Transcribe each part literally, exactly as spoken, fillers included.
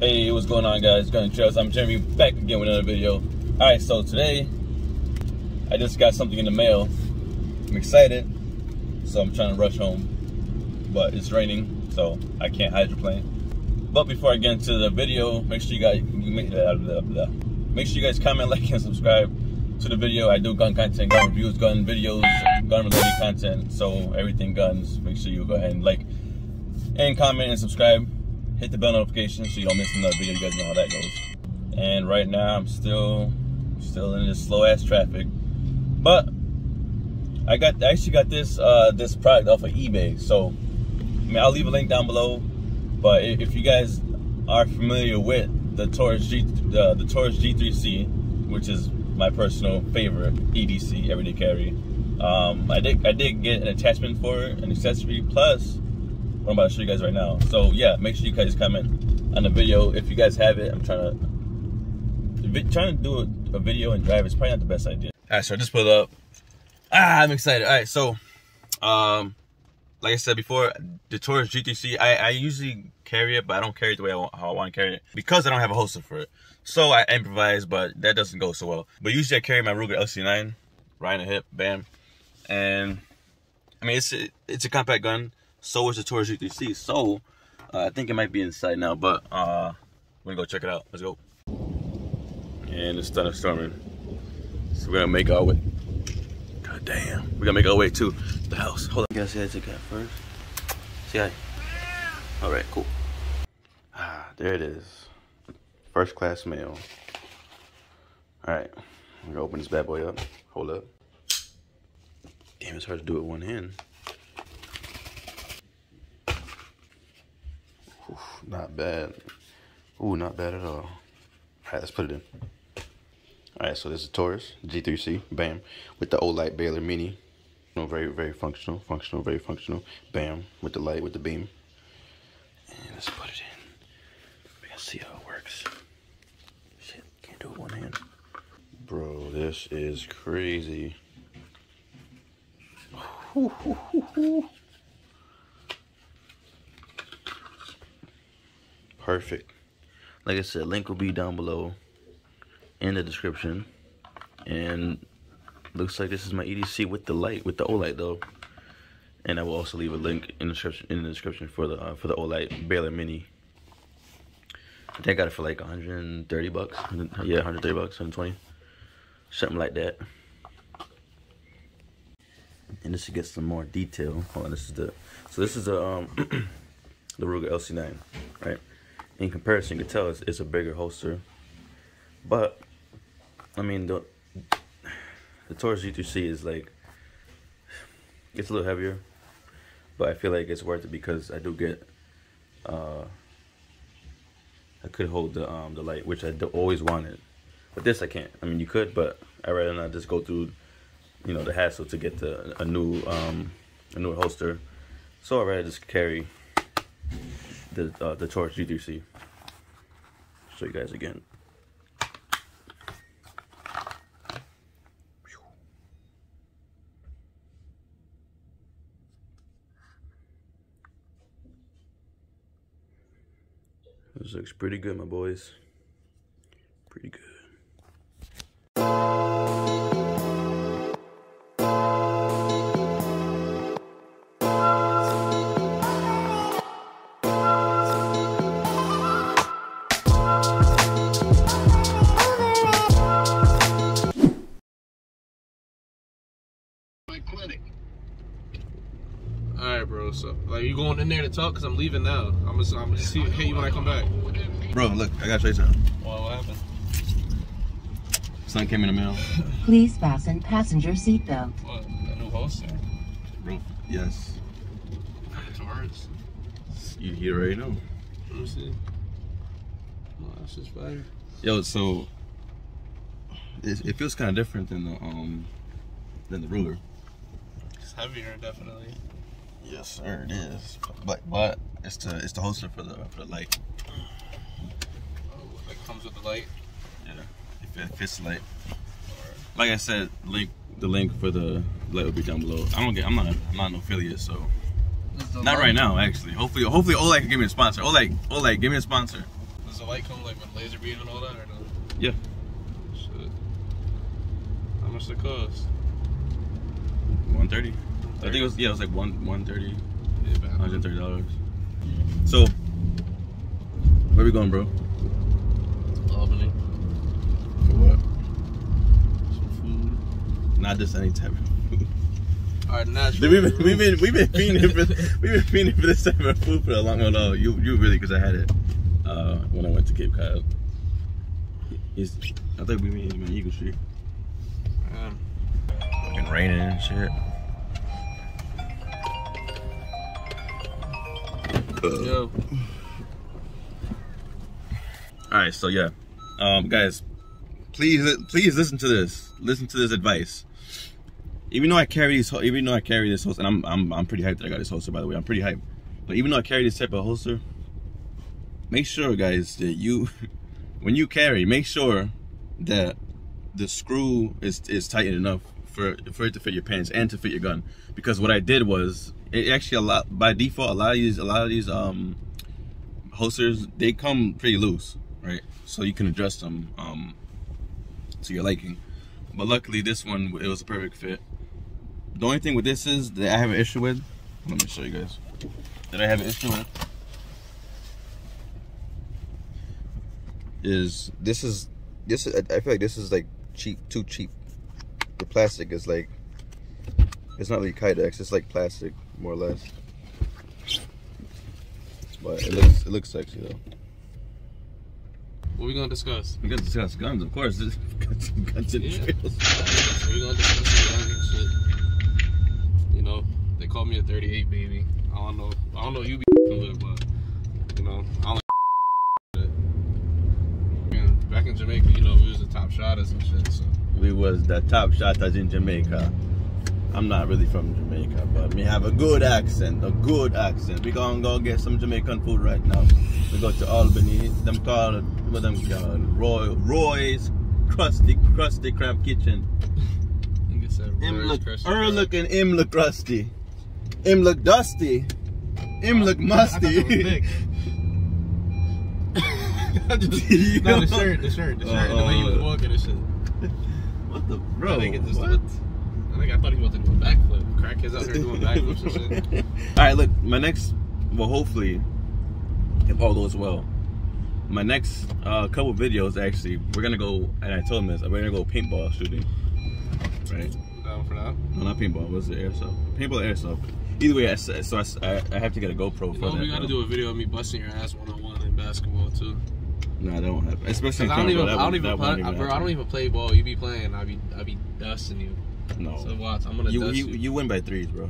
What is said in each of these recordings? Hey, what's going on, guys? Guns N Trails. I'm Jeremy, back again with another video. Alright, so today I just got something in the mail. I'm excited, so I'm trying to rush home, but it's raining, so I can't hydroplane. But before I get into the video, make sure you guys make sure you guys comment, like, and subscribe to the video. I do gun content, gun reviews, gun videos, gun related content, so everything guns. Make sure you go ahead and like and comment and subscribe. Hit the bell notification so you don't miss another video. You guys know how that goes. And right now I'm still still in this slow ass traffic, but I got I actually got this uh, this product off of eBay. So I mean, I'll leave a link down below. But if you guys are familiar with the Taurus G uh, the Taurus G three C, which is my personal favorite E D C everyday carry, um, I did I did get an attachment for it, an accessory plus. I'm about to show you guys right now. So yeah, make sure you guys comment on the video if you guys have it. I'm trying to trying to do a, a video and drive. It's probably not the best idea. All right, so I just put it up. Ah, I'm excited. All right, so um, like I said before, the Taurus G three C, I, I usually carry it, but I don't carry it the way I want, how I want to carry it because I don't have a holster for it. So I improvise, but that doesn't go so well. But usually I carry my Ruger L C nine, right in the hip, bam. And I mean, it's it's a compact gun. So is the Taurus G three C. So uh, I think it might be inside now, but uh, we're gonna go check it out. Let's go. And it's thunderstorming, so we're gonna make our way. God damn, we're gonna make our way to the house. Hold on. You guys see I took that first? See I? All right, cool. Ah, there it is. First class mail. All right, I'm gonna open this bad boy up. Hold up. Damn, it's hard to do it one hand. Oof, not bad. Ooh, not bad at all. All right, let's put it in. All right, so this is Taurus G three C, bam, with the Olight Baldr Mini. You know, very, very functional, functional, very functional. Bam, with the light, with the beam. And let's put it in. We gotta see how it works. Shit, can't do it one hand. Bro, this is crazy. Ooh, ooh, ooh, ooh. Perfect. Like I said, link will be down below in the description. And looks like this is my E D C with the light, with the Olight though. And I will also leave a link in the description in the description for the uh, for the Olight Baldr Mini. I think I got it for like one hundred thirty bucks. Yeah, one hundred thirty bucks, one hundred twenty, something like that. And this should get some more detail. Hold on, this is the so this is the um the Ruger L C nine, right? In comparison, you can tell it's, it's a bigger holster, but I mean the the Taurus G three C is like, it's a little heavier, but I feel like it's worth it because I do get uh, I could hold the um the light, which I do always wanted, but this I can't. I mean, you could, but I'd rather not just go through, you know, the hassle to get the a new um a new holster. So I'd rather just carry the uh, the Taurus G three C. Show you guys again. This looks pretty good, my boys. Pretty good. Alright, bro, so like you going in there to talk? Cause I'm leaving now. I'm gonna I'm just see, hit you when I come back. Bro, look, I gotta show you something. What, what happened? Son came in the mail. Please fasten passenger seatbelt. What? A new holster? Bro, yes. Taurus. You, you already know. Let me see. Oh, that's just fire. Yo, so it, it feels kind of different than the um than the Ruger. It's heavier, definitely. Yes, sir, it is. But but it's the it's the holster for the for the light. Oh, that comes with the light. Yeah, it fits the light. Like I said, link the link for the light will be down below. I don't get. I'm not. I'm not an affiliate, so not light. Right now. Actually, hopefully, hopefully, Olight can give me a sponsor. Olight, Olight, give me a sponsor. This the light come like with laser beam and all that, or no? Yeah. Shit. How much did it cost? one thirty. I think it was, yeah, it was like one one thirty. Yeah, one hundred thirty dollars. So where we going, bro? Albany. For what? Some food. Not just any type of food. Our natural. Dude, we've been, we've been we've been fiending for we've been fiending for this type of food for a long time. No, you you really, because I had it uh, when I went to Cape Cod. He's, I think we met him in Eagle Street. Man. Fucking raining and shit. Yo. All right, so yeah, um, guys, please, please listen to this. Listen to this advice. Even though I carry these, even though I carry this holster, and I'm, I'm, I'm pretty hyped that I got this holster. By the way, I'm pretty hyped. But even though I carry this type of holster, make sure, guys, that you, when you carry, make sure that the screw is is tightened enough for for it to fit your pants and to fit your gun. Because what I did was. It actually a lot by default a lot of these a lot of these um holsters, they come pretty loose, right? So you can adjust them um to your liking. But luckily this one, it was a perfect fit. The only thing with this is that I have an issue with, let me show you guys, that I have an issue with is this is this is, I feel like this is like cheap, too cheap. The plastic is like, it's not really Kydex, it's like plastic, more or less. But it looks, it looks sexy though. What are we gonna discuss? We're gonna discuss guns, of course. Guns and yeah. Trails. So we're gonna discuss guns and shit. You know, they call me a thirty-eight baby. I don't know, I don't know you be with, but you know, I don't like back in Jamaica, you know, we was the top shotters and shit, so. We was the top shotters in Jamaica. I'm not really from Jamaica, but me have a good accent, a good accent. We gonna go get some Jamaican food right now. We go to Albany, them called, what them called? Roy, Roy's Crusty Crusty Crab Kitchen. I think it said Roy's Crusty Crab. Er looking, im look rusty. Im look dusty. Im look musty. I just, you know? No, the shirt, the shirt, the shirt, uh, the way you was walking and shit. What the, bro, I think it just, what? Like I thought he was about to do a backflip. Crackheads out here doing backflips and shit. Alright, look, my next, well, hopefully, if all goes well, my next uh, couple videos, actually, we're gonna go, and I told him this, we're gonna go paintball shooting. Right? Down for that? No, not paintball, what's the airsoft? Paintball or airsoft. Either way, I, so I, I have to get a GoPro you know, for that. We gotta though. do a video of me busting your ass one on one in basketball, too. Nah, that won't happen. Especially in I don't even, I don't even, play, even bro, I don't even play ball. You be playing, I be, I be dusting you. No. So watch, I'm gonna you, dust you, you. You win by threes, bro.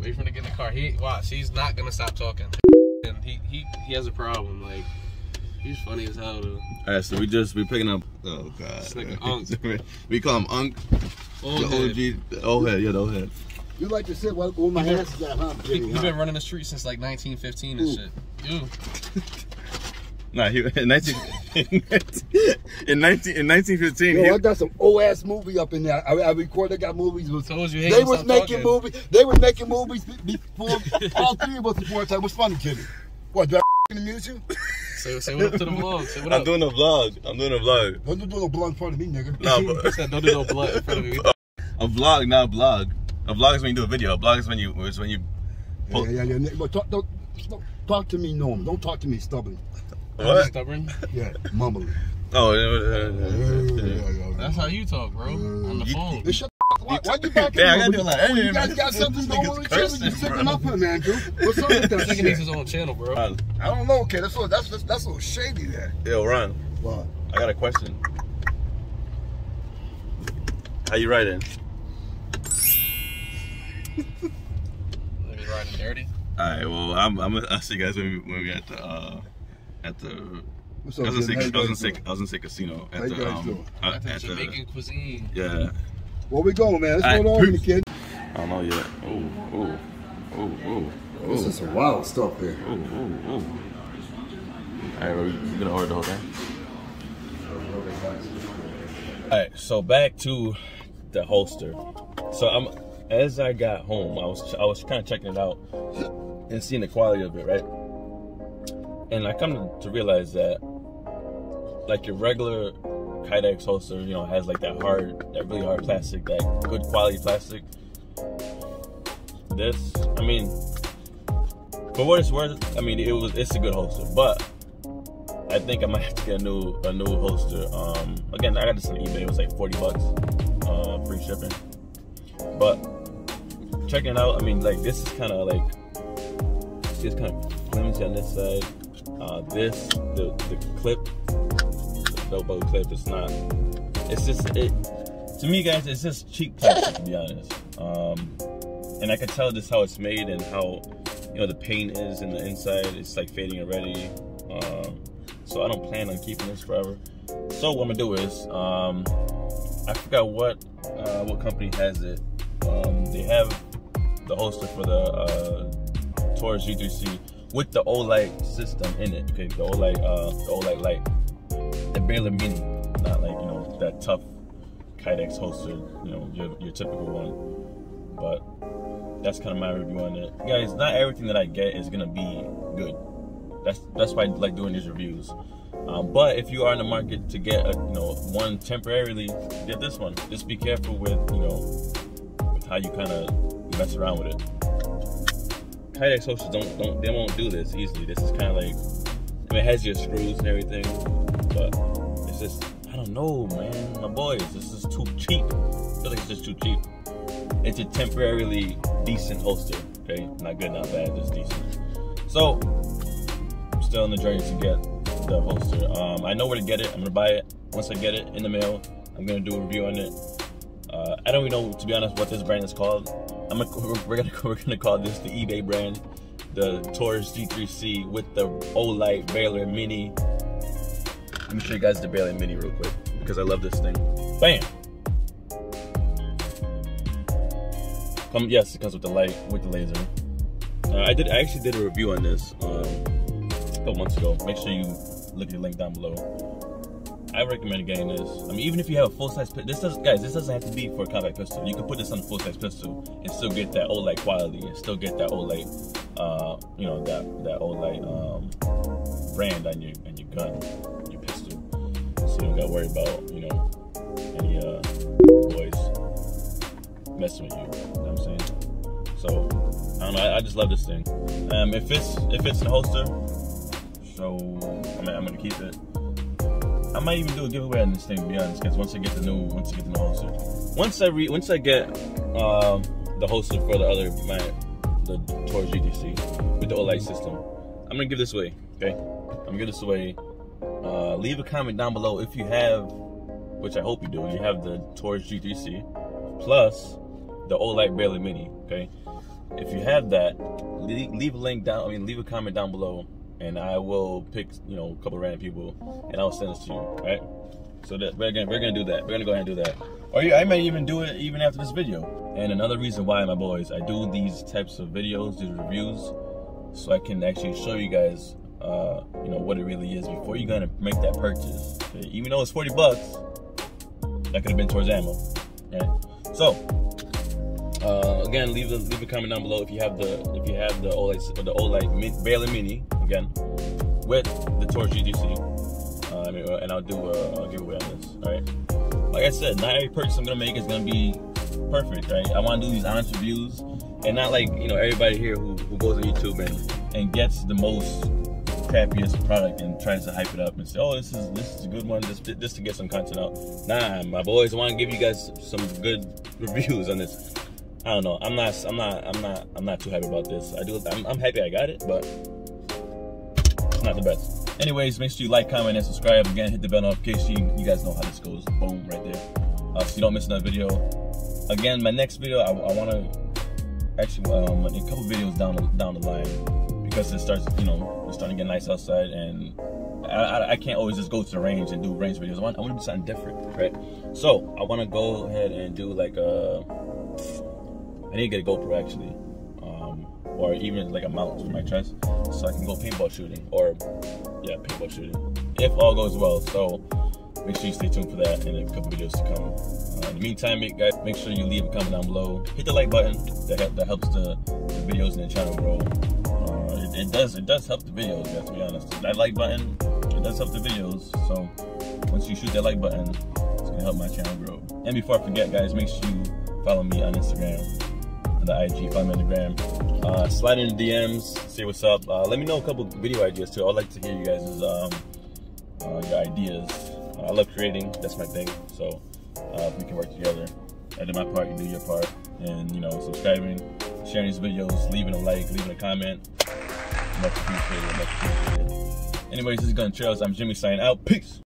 Wait for him to get in the car. He watch. He's not gonna stop talking. And he he he has a problem. Like he's funny as hell, dude. All right, so we just we picking up. Oh god. It's like an unk. We call him Unk. Old the O G. Head. Old head. Yeah, the old head. You like to sit with my hands down, huh? You've been running the street since like nineteen fifteen and Ooh. shit. Ew. Nah, he, in, nineteen, in nineteen in nineteen fifteen. Yo, he, I got some old ass movie up in there. I, I recorded. I got movies. With, told you, hey, they was making movies. They were making movies before all three of us before time. What's funny, kid? What? Do I in the music? Say, say what up to the vlog. Say what up. I'm doing a vlog. I'm doing a vlog. Don't do no vlog in front of me, nigga. Nah, but said, don't do no vlog in front of me. A vlog, not a vlog. A vlog is when you do a video. A vlog is when you is when you. Post. Yeah, yeah, yeah. But talk, don't, don't talk to me, normal. Don't talk to me, stubborn. What? Stubborn? Yeah, mumbling. Oh, yeah. That's how you talk, bro. On the you, phone. You shut the fuck up. Why you back in yeah, the like, hey, you guys got something going on with you? You sticking up here, man, dude. What's up with that? I think it needs his own channel, bro. Uh, I don't know, okay. That's a little, that's, that's, that's a little shady there. Yo, Ron. What? I got a question. How you riding? You riding dirty? Alright, well, I'm, I'm, I'll see you guys when we, when we at the... Uh, At the, What's up, I was gonna say, I was gonna say casino. At the, um, uh, at the Jamaican cuisine. Yeah. Where we going, man? What's going on with the kid? I don't know yet. Oh, oh, oh, oh, oh. This is some wild stuff here. Oh, oh, oh. All right, we're gonna order the whole thing. All right, so back to the holster. So I'm, as I got home, I was, I was kind of checking it out and seeing the quality of it, right? And I come to realize that, like, your regular Kydex holster, you know, has like that hard, that really hard plastic, that good quality plastic. This, I mean, for what it's worth, I mean, it was, it's a good holster, but I think I might have to get a new, a new holster. Um, again, I got this on eBay. It was like forty bucks, uh, free shipping. But checking it out, I mean, like, this is kind of like, see, it's kind of flimsy on this side. Uh, this, the the clip, the elbow clip, it's not. It's just it. To me, guys, it's just cheap plastic, to be honest. Um, and I can tell just how it's made and how, you know, the paint is in the inside. It's like fading already. Um, so I don't plan on keeping this forever. So what I'm gonna do is, um, I forgot what uh, what company has it. Um, they have the holster for the uh, Taurus G three C with the Olight system in it. Okay, the Olight, uh, the Olight light, the Baldr Mini, not like, you know, that tough Kydex holster, you know, your, your typical one. But that's kind of my review on it, guys. Not everything that I get is gonna be good. That's that's why I like doing these reviews. Um, but if you are in the market to get a, you know, one temporarily, get this one. Just be careful with, you know, with how you kind of mess around with it. Kydex holsters don't don't they won't do this easily. This is kind of like, I mean, it has your screws and everything, but it's just, I don't know, man. My boys, this is too cheap. I feel like it's just too cheap. It's a temporarily decent holster. Okay, not good, not bad, just decent. So I'm still on the journey to get the holster. Um, I know where to get it. I'm gonna buy it once I get it in the mail. I'm gonna do a review on it. Uh, I don't even know, to be honest, what this brand is called. I'm gonna, we're gonna we're gonna call this the eBay brand, the Taurus G three C with the Olight Baldr Mini. Let me show you guys the Baldr Mini real quick because I love this thing. Bam! Come, yes, it comes with the light, with the laser. Uh, I did I actually did a review on this um, a couple months ago. Make sure you look at the link down below. I recommend getting this. I mean, even if you have a full-size pistol, this doesn't, guys, this doesn't have to be for a compact pistol. You can put this on a full-size pistol and still get that Olight quality and still get that Olight, uh, you know, that that Olight um, brand on your on your gun, your pistol. So you don't got to worry about, you know, any uh, boys messing with you. You know what I'm saying? So I don't know. I, I just love this thing. Um, if it's if it's in a holster, so I mean, I'm gonna keep it. I might even do a giveaway on this thing, to be honest, because once I get the new, once I get the new holster, once I re, once I get uh, the holster for the other, my, the Taurus G three C with the Olight system, I'm gonna give this away. Okay, I'm gonna give this away. Uh, leave a comment down below if you have, which I hope you do, you have the Taurus G three C plus the Olight Baldr Mini. Okay, if you have that, leave, leave a link down. I mean, leave a comment down below. And I will pick, you know, a couple of random people, and I'll send this to you, right? So that we're gonna we're gonna do that. We're gonna go ahead and do that. Or I might even do it even after this video. And another reason why, my boys, I do these types of videos, these reviews, so I can actually show you guys, uh, you know, what it really is before you're gonna make that purchase. Okay? Even though it's forty bucks, that could have been towards ammo. Right? So uh, again, leave a leave a comment down below if you have the if you have the Olight the Olight Baldr Mini. Again, with the Taurus G three C, uh, I mean, and I'll do a, a giveaway on this. All right, like I said, not every purchase I'm gonna make is gonna be perfect, right? I want to do these honest reviews, and not like, you know, everybody here who, who goes on YouTube and and gets the most crappiest product and tries to hype it up and say, oh, this is this is a good one, just just to get some content out. Nah, my boys, I want to give you guys some good reviews on this. I don't know, I'm not, I'm not, I'm not, I'm not too happy about this. I do, I'm, I'm happy I got it, but not the best. Anyways, make sure you like, comment, and subscribe. Again, hit the bell notification. You guys know how this goes. Boom, right there. Uh, so you don't miss another video. Again, my next video, I, I want to actually um, a couple videos down down the line, because it starts, you know, it's starting to get nice outside, and I, I, I can't always just go to the range and do range videos. I want I want to do something different, right? So I want to go ahead and do like a. I need to get a GoPro actually. Or even like a mount for my chest, so I can go paintball shooting, or yeah, paintball shooting, if all goes well. So make sure you stay tuned for that and a couple videos to come. Uh, in the meantime, make, guys, make sure you leave a comment down below, hit the like button. That, that helps the, the videos and the channel grow. Uh, it, it does it does help the videos, you have to be honest. That like button, it does help the videos. So once you shoot that like button, it's gonna help my channel grow. And before I forget, guys, make sure you follow me on Instagram, the I G, follow me on the gram. Uh, slide in the D Ms, say what's up. Uh, let me know a couple video ideas too. I'd like to hear you guys' um, uh, your ideas. Uh, I love creating, that's my thing. So uh, we can work together. I do my part, you do your part. And you know, subscribing, sharing these videos, leaving a like, leaving a comment. Much appreciated, much appreciated. Anyways, this is Guns N Trails. I'm Jimmy signing out. Peace.